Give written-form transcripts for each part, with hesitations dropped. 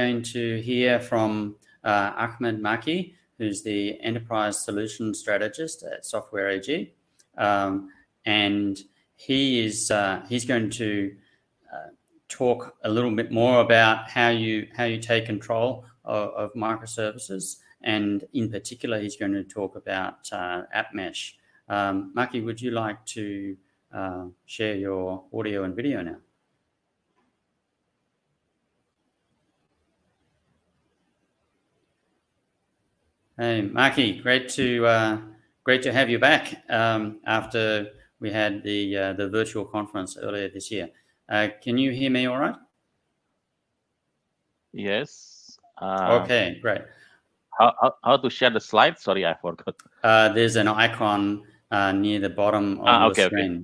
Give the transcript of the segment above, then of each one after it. going to hear from Akhmad Makki, who's the Enterprise Solution Strategist at Software AG. And he's going to talk a little bit more about how you take control of microservices. And in particular, he's going to talk about App Mesh. Makki, would you like to share your audio and video now? Hey, Makki, great to have you back after we had the virtual conference earlier this year. Can you hear me all right? Yes. Okay, great. How to share the slide? Sorry, I forgot. There's an icon near the bottom of the screen.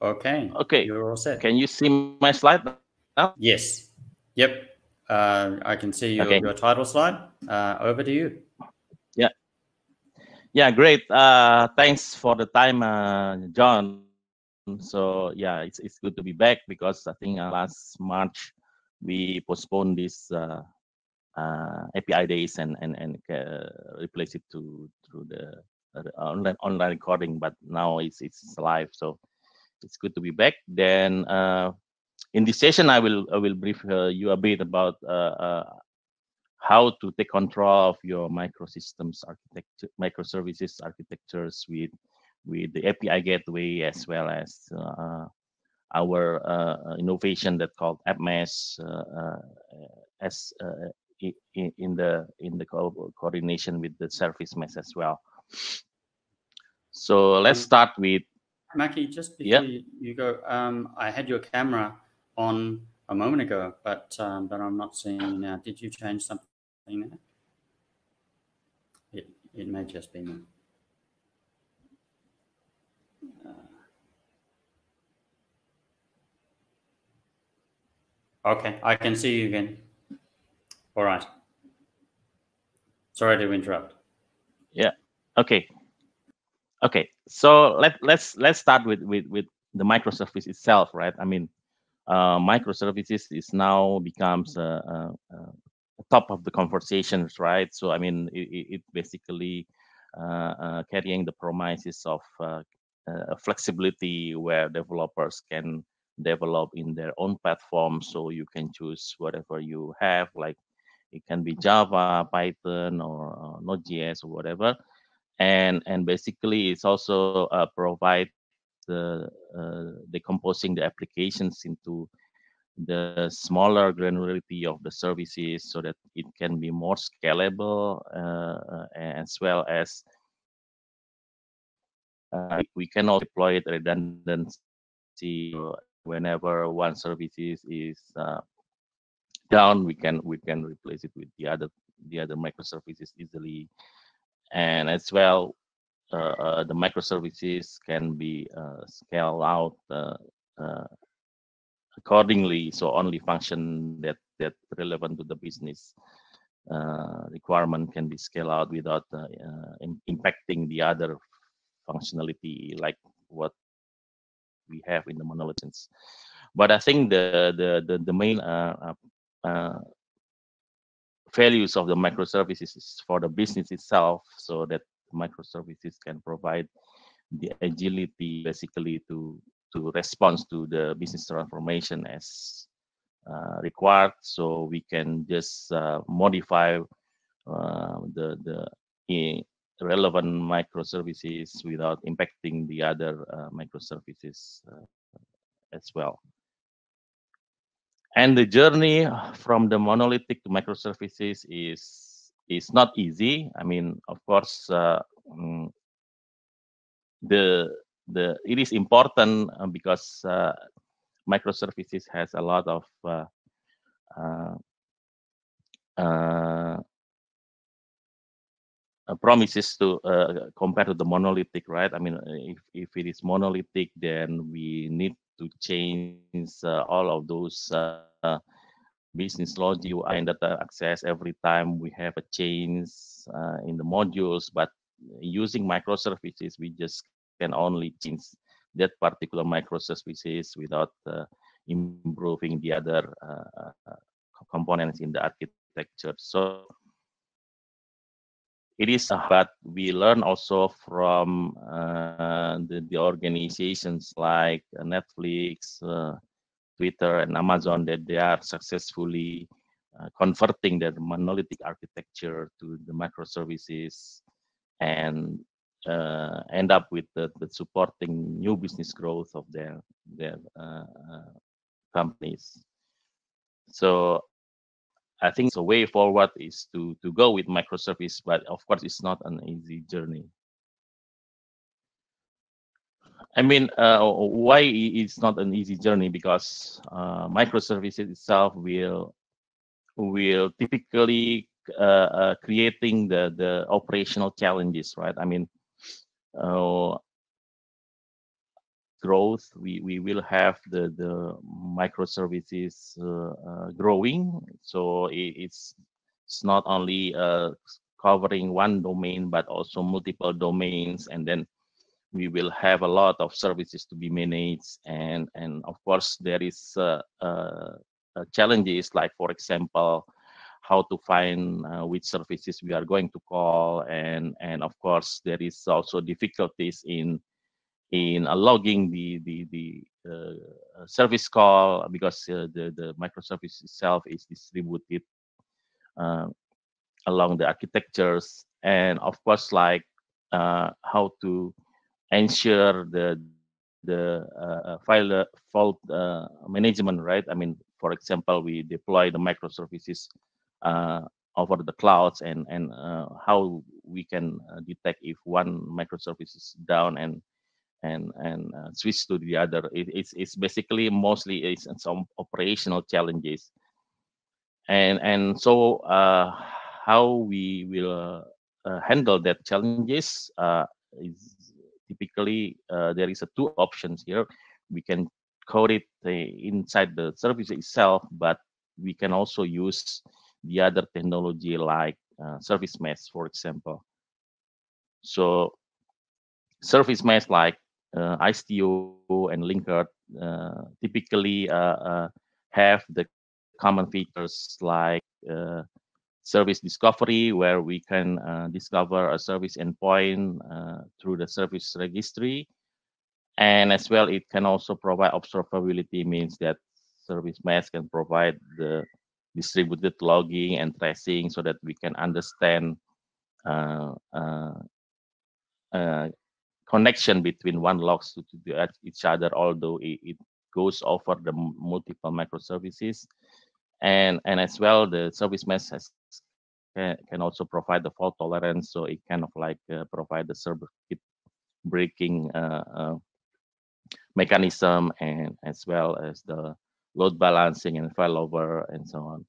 Okay. Okay. You're all set. Can you see my slide now? Yes. Yep. I can see your title slide. Over to you. Yeah. Yeah. Great. Thanks for the time, John. So yeah, it's good to be back, because I think last March we postponed this API days and replaced it through the online recording. But now it's live. So it's good to be back. Then in this session, I will brief you a bit about how to take control of your microsystems architecture, microservices architectures with the API gateway, as well as our innovation that called App Mesh, as in the coordination with the service mesh as well. So let's start with. Makki, just before you go, I had your camera on a moment ago, but I'm not seeing it now. Did you change something there? It may just be me. Okay, I can see you again. All right. Sorry to interrupt. Yeah. Okay. Okay, so let's start with the microservice itself, right? I mean, microservices is now becomes top of the conversations, right? So I mean, it basically carrying the promises of flexibility, where developers can develop in their own platform. So you can choose whatever you have, like it can be Java, Python, or Node.js, or whatever. And basically, it's also provide the decomposing the applications into the smaller granularity of the services, so that it can be more scalable, as well as we can also deploy redundancy whenever one service is down. We can replace it with the other microservices easily. And as well, the microservices can be scaled out accordingly, so only function that relevant to the business requirement can be scaled out without impacting the other functionality, like what we have in the monoliths. But I think the main values of the microservices is for the business itself, so that microservices can provide the agility, basically to respond to the business transformation as required. So we can just modify the relevant microservices without impacting the other microservices as well. And the journey from the monolithic to microservices is not easy. I mean, of course, it is important, because microservices has a lot of promises to compare to the monolithic, right? I mean, if it is monolithic, then we need to change all of those business logic UI and data access every time we have a change in the modules. But using microservices, we just can only change that particular microservices without improving the other components in the architecture. So it is, but we learn also from the organizations like Netflix, Twitter, and Amazon that they are successfully converting that monolithic architecture to the microservices and end up with the supporting new business growth of their companies. So I think the way forward is to go with microservice, but of course it's not an easy journey. I mean, why it's not an easy journey? Because microservices itself will typically creating the operational challenges, right? I mean, growth, we will have the microservices growing, so it's not only covering one domain but also multiple domains, and then we will have a lot of services to be managed, and of course there is challenges like, for example, how to find which services we are going to call, and of course there is also difficulties in logging the service call, because the microservice itself is distributed along the architectures, and of course like how to ensure the file fault management, right? I mean, for example, we deploy the microservices over the clouds, and how we can detect if one microservice is down and switch to the other. It's basically mostly it's some operational challenges, and so how we will handle that challenges is typically there is two options here. We can code it inside the service itself, but we can also use the other technology like service mesh, for example. So service mesh like Istio and Linkerd typically have the common features like service discovery, where we can discover a service endpoint through the service registry, and as well it can also provide observability, means that service mesh can provide the distributed logging and tracing so that we can understand connection between one logs to each other, although it goes over the multiple microservices, and as well the service mesh can also provide the fault tolerance, so it kind of like provide the circuit breaking mechanism, and as well as the load balancing and failover and so on.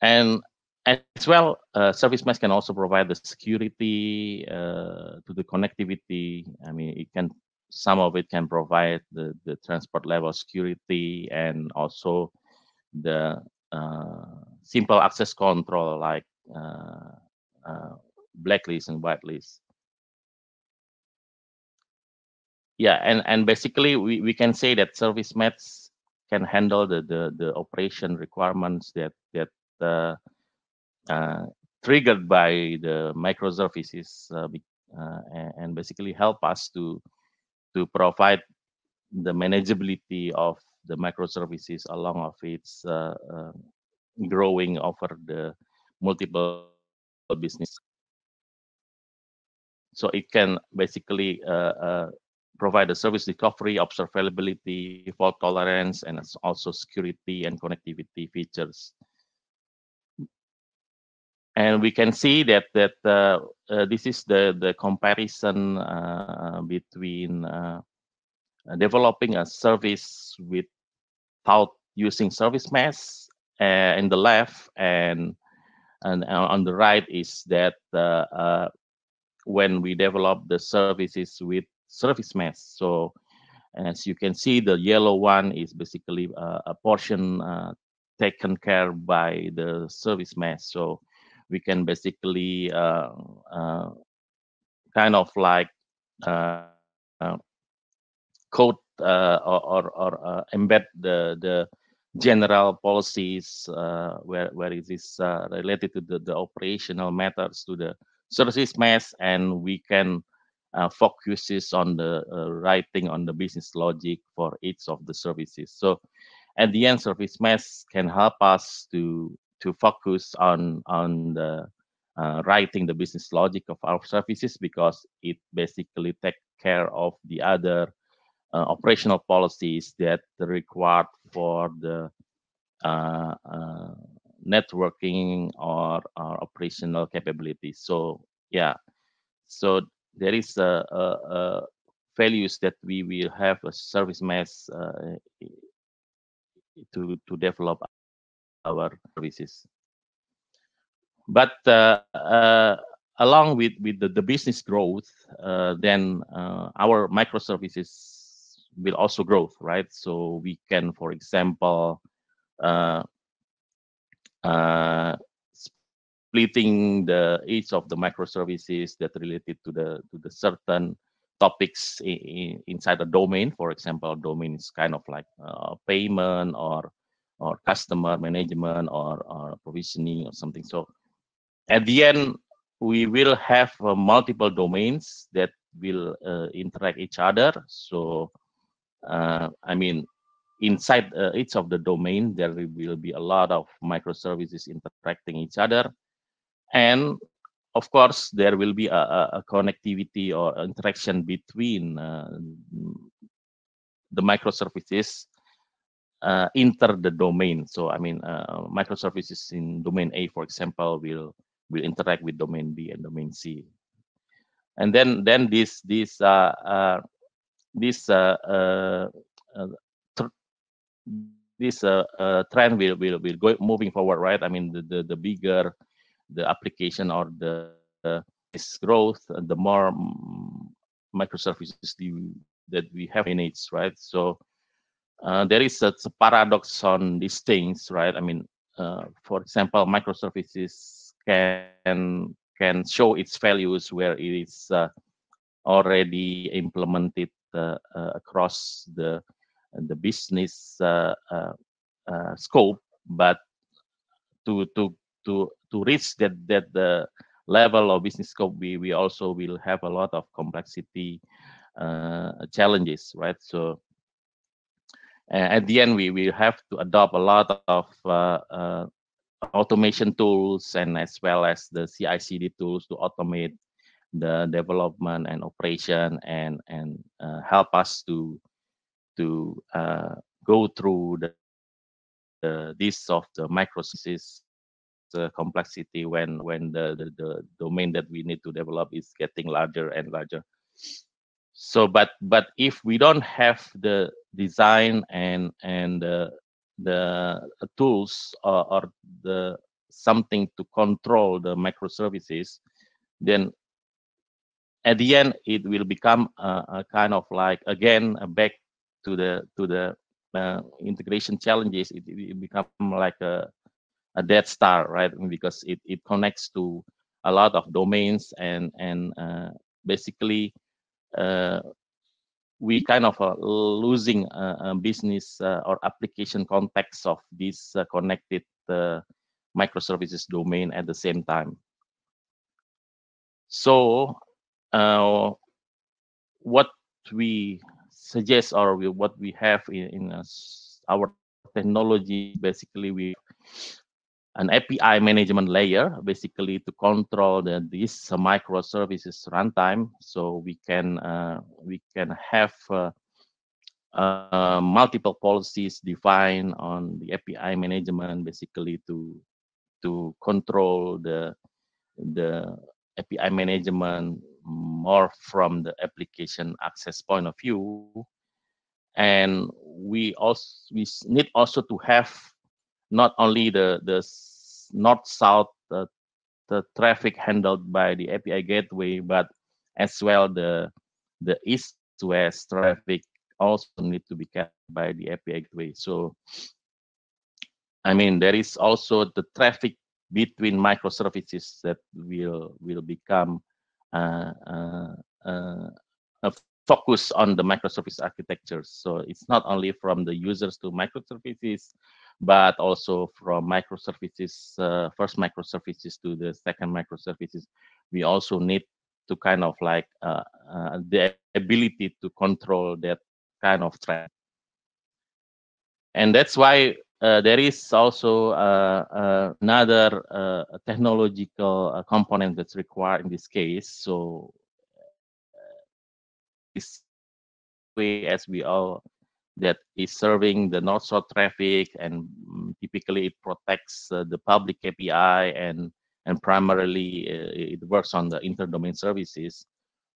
And as well, service mesh can also provide the security to the connectivity. I mean, it can, some of it can provide the transport level security, and also the simple access control like blacklist and whitelist. Yeah, and basically we can say that service mesh can handle the operation requirements that triggered by the microservices, and basically help us to provide the manageability of the microservices along of its growing over the multiple business. So it can basically provide a service recovery, observability, fault tolerance, and also security and connectivity features. And we can see that this is the comparison between developing a service without using service mesh in the left, and on the right is that when we develop the services with service mesh. So as you can see, the yellow one is basically a portion taken care by the service mesh. So we can basically kind of like code or embed the general policies where it is related to the operational matters to the service mesh, and we can focuses on the writing on the business logic for each of the services. So at the end, service mesh can help us to focus on the writing the business logic of our services, because it basically takes care of the other operational policies that are required for the networking or operational capabilities. So yeah, so there is a values that we will have a service mesh to develop our services. But along with the business growth, then our microservices will also grow, right? So we can, for example, splitting the each of the microservices that related to the certain topics inside a domain. For example, domain is kind of like payment or customer management or provisioning or something. So at the end, we will have multiple domains that will interact each other. So I mean, inside each of the domain, there will be a lot of microservices interacting each other. And of course, there will be a connectivity or interaction between the microservices inter the domain. So I mean, microservices in domain A, for example, will interact with domain B and domain C. And then this trend will go moving forward, right? I mean, the bigger the application or the growth, the more microservices that we have in it, right? So there is a paradox on these things, right? I mean, for example, microservices can show its values where it is already implemented across the business scope, but to reach that the level of business scope, we also will have a lot of complexity challenges, right? So at the end, we will have to adopt a lot of automation tools, and as well as the CI/CD tools to automate the development and operation, and help us to go through this of the microservices complexity when the domain that we need to develop is getting larger and larger. So, but if we don't have the design and the tools or the something to control the microservices, then at the end it will become a kind of like, again, back to the integration challenges. It become like a dead star, right? Because it connects to a lot of domains, and basically we kind of are losing a business or application context of this connected microservices domain at the same time. So what we suggest, or what we have in our technology, basically we an API management layer, basically to control this microservices runtime. So we can have multiple policies defined on the API management, basically to control the API management more from the application access point of view. And we need also to have not only the north-south the traffic handled by the API gateway, but as well the east-west traffic also need to be kept by the API gateway. So I mean, there is also the traffic between microservices that will become a focus on the microservice architecture. So it's not only from the users to microservices, but also from microservices, first microservices to the second microservices. We also need to kind of like the ability to control that kind of traffic. And that's why there is also another technological component that's required in this case. So this way, as we all, that is serving the north-south traffic, and typically it protects the public API, and primarily it works on the inter-domain services.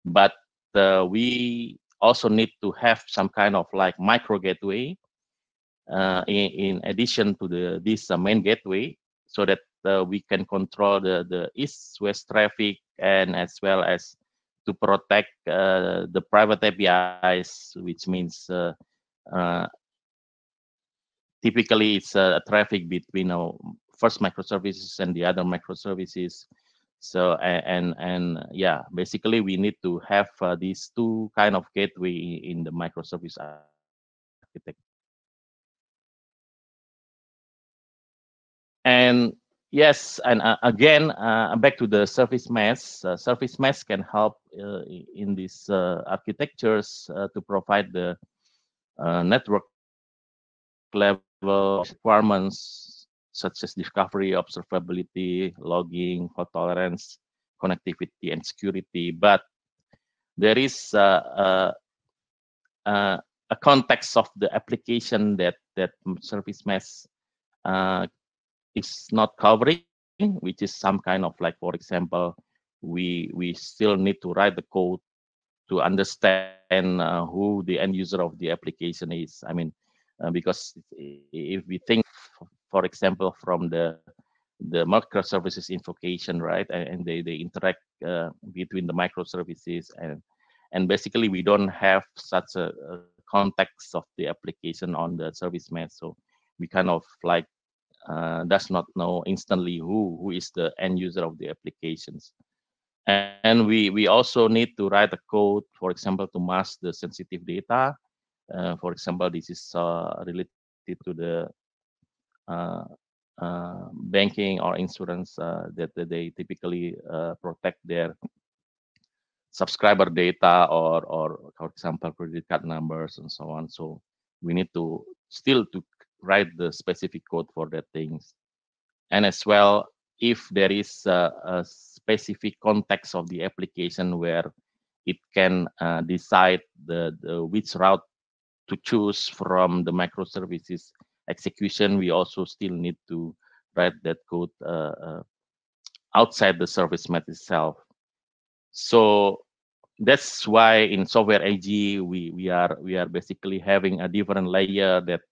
But we also need to have some kind of like micro gateway in addition to this main gateway, so that we can control the east-west traffic, and as well as to protect the private APIs, which means typically it's a traffic between first microservices and the other microservices. So and yeah, basically we need to have these two kind of gateway in the microservice architecture. And yes, and again, back to the service mesh. Service mesh can help in these architectures to provide the network level requirements such as discovery, observability, logging, fault tolerance, connectivity, and security. But there is a context of the application that service mesh is not covering, which is some kind of like, for example, we still need to write the code to understand who the end user of the application is. I mean, because if we think, for example, from the microservices invocation, right, and they interact between the microservices, and basically we don't have such a context of the application on the service mesh, so we kind of like does not know instantly who is the end user of the applications. And we also need to write a code, for example, to mask the sensitive data. For example, this is related to the banking or insurance that they typically protect their subscriber data, or for example, credit card numbers and so on. So we need to still to write the specific code for that things. And as well, if there is a specific context of the application where it can decide which route to choose from the microservices execution, we also still need to write that code outside the service mesh itself. So that's why in Software AG we are basically having a different layer that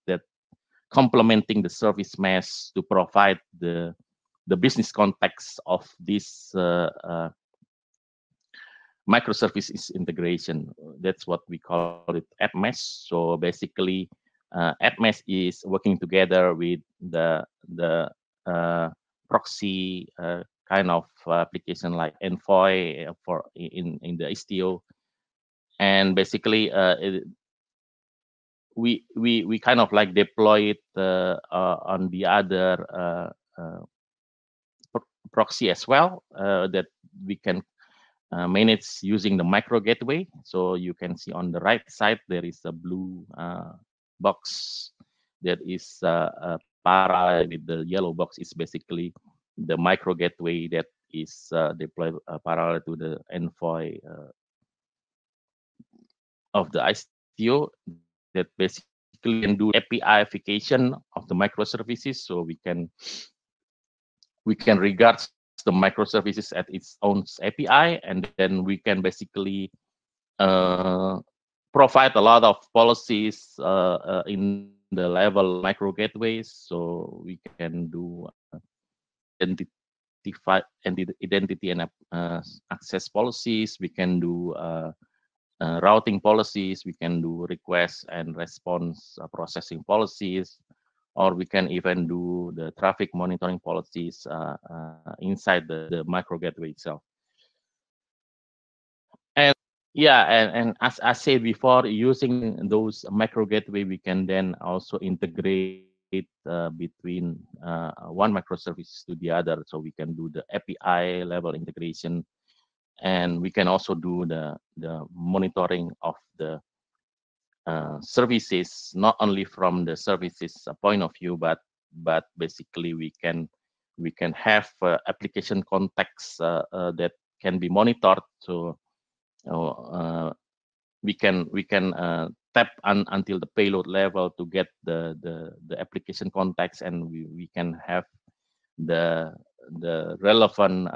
complementing the service mesh to provide the business context of this microservices integration. That's what we call it App Mesh. So basically, App Mesh is working together with the proxy kind of application like Envoy for in the Istio, and basically we kind of like deploy it on the other proxy as well, that we can manage using the micro gateway. So you can see on the right side there is a blue box that is parallel with the yellow box. Is basically the micro gateway that is deployed parallel to the Envoy of the Istio, that basically can do APIification of the microservices. So we can regard the microservices at its own API, and then we can basically provide a lot of policies in the level micro gateways. So we can do identity and access policies. We can do routing policies. We can do request and response processing policies. or we can even do the traffic monitoring policies inside the micro gateway itself. And yeah, and as I said before, using those micro gateway, we can then also integrate between one microservice to the other. So we can do the API level integration, and we can also do the monitoring of the services, not only from the services point of view, but basically we can have application context that can be monitored. So we can tap until the payload level to get the application context, and we can have the relevant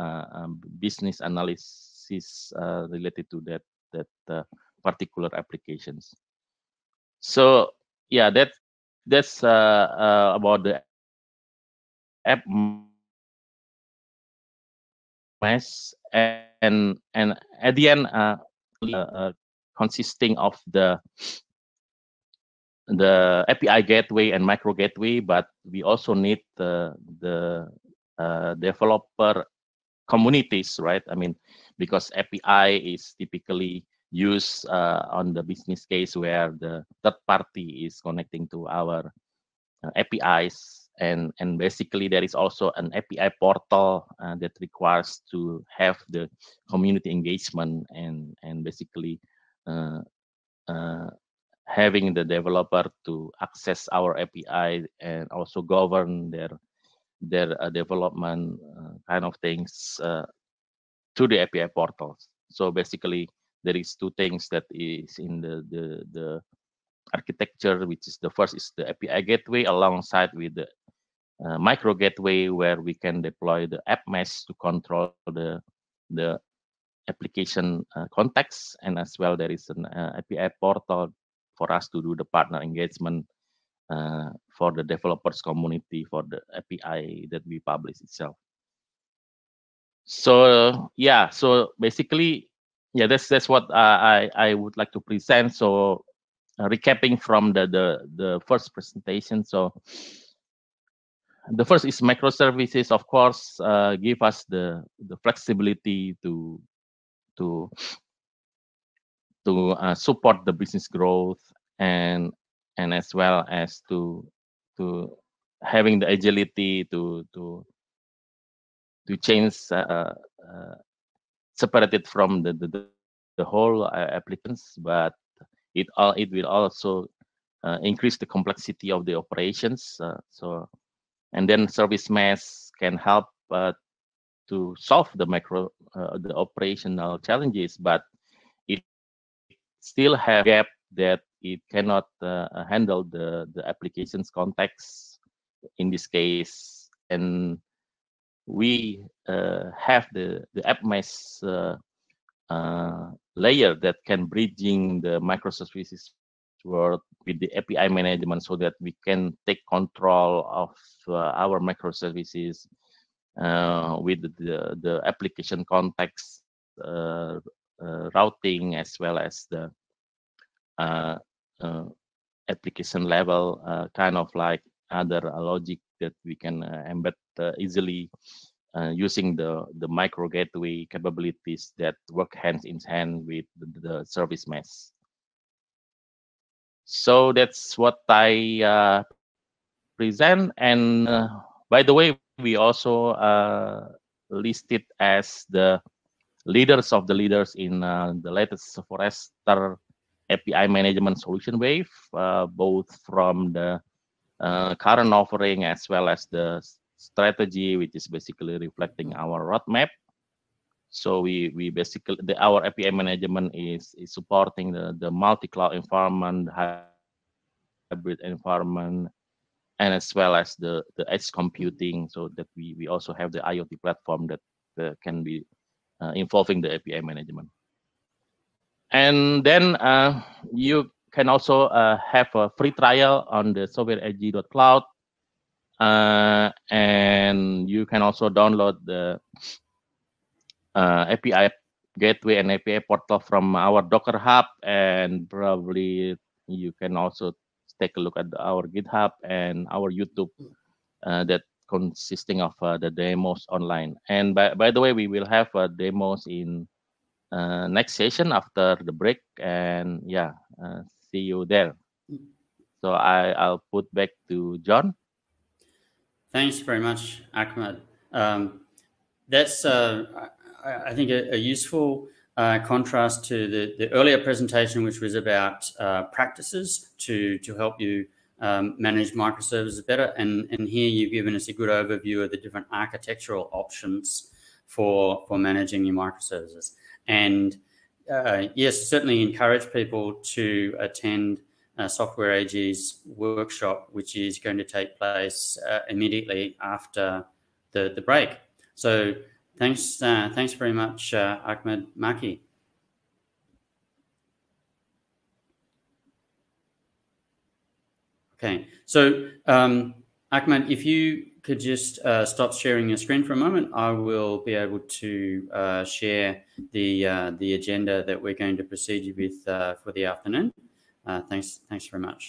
business analysis related to that particular applications. So yeah, that's about the App Mesh, and at the end consisting of the API gateway and micro gateway, but we also need the developer communities, right? I mean, because API is typically used on the business case where the third party is connecting to our APIs, and basically there is also an API portal that requires to have the community engagement, and basically having the developer to access our API and also govern their development kind of things to the API portals. So basically, there is two things that is in the architecture, which is the first is the API gateway alongside with the micro gateway, where we can deploy the App Mesh to control the application context, and as well there is an API portal for us to do the partner engagement for the developers community for the API that we publish itself. So yeah, so basically, yeah, that's what I would like to present. So recapping from the first presentation, so the first is microservices, of course, give us the flexibility to support the business growth, and as well as to having the agility to change separated from the whole applicants, but it will also increase the complexity of the operations. So, and then service mesh can help to solve the micro the operational challenges, but it still have a gap that it cannot handle the applications context in this case. And we have the App Mesh layer that can bridging the microservices world with the API management, so that we can take control of our microservices with the application context routing, as well as the application level kind of like other logic that we can embed easily using the micro gateway capabilities that work hands in hand with the service mesh. So that's what I present. And by the way, we also listed as the leaders of the leaders in the latest Forrester API management solution wave, both from the current offering as well as the strategy, which is basically reflecting our roadmap. So we basically our API management is supporting the multi-cloud environment, hybrid environment, and as well as the edge computing, so that we also have the IoT platform that can be involving the API management. And then you can also have a free trial on the softwareag.cloud, and you can also download the API gateway and API portal from our Docker Hub, and probably you can also just take a look at our GitHub and our YouTube that consisting of the demos online. And by the way, we will have demos in next session after the break. And yeah, see you there. So I'll put back to John. Thanks very much, Akhmad. That's, I think, a useful contrast to the earlier presentation, which was about practices to help you manage microservices better. And here you've given us a good overview of the different architectural options for managing your microservices. And yes, certainly encourage people to attend Software AG's workshop, which is going to take place immediately after the break. So thanks, thanks very much, Akhmad Makki. Okay, so Akhmad, if you could just stop sharing your screen for a moment, I will be able to share the agenda that we're going to proceed with for the afternoon. Thanks very much.